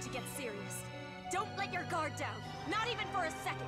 To get serious. Don't let your guard down, not even for a second.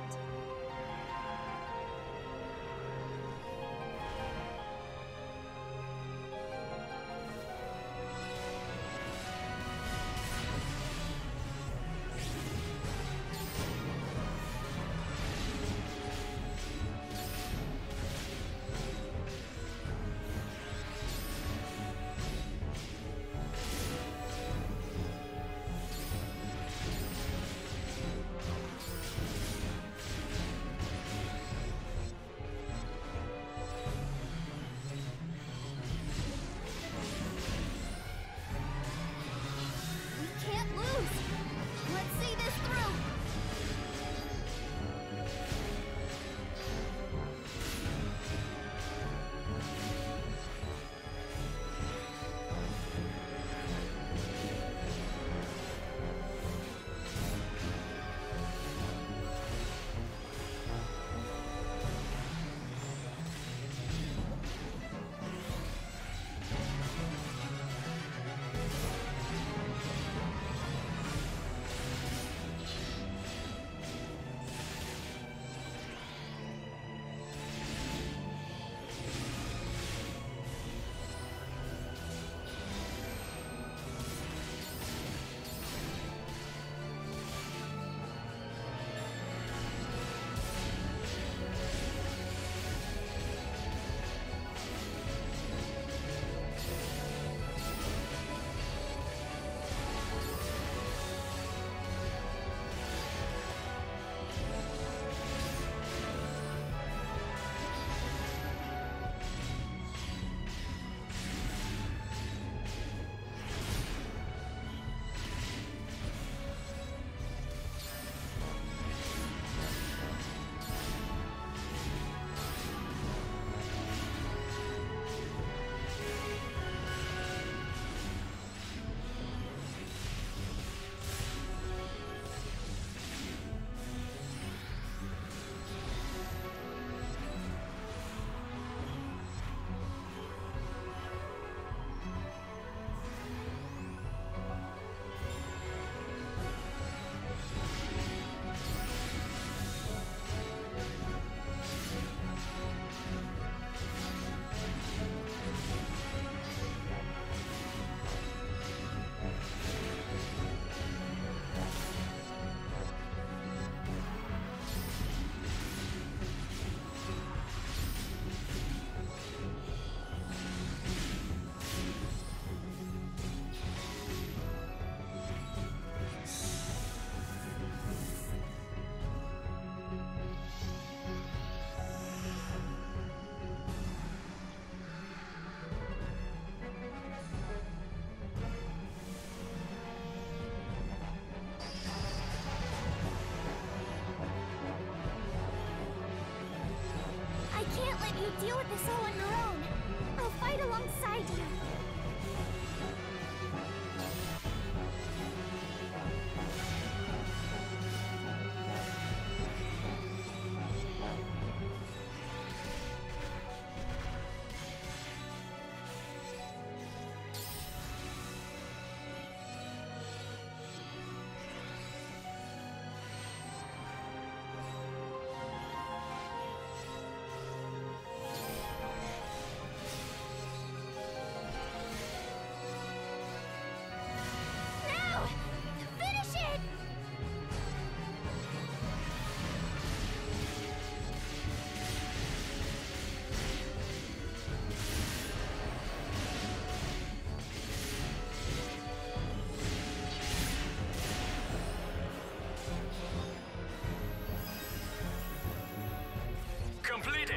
completed.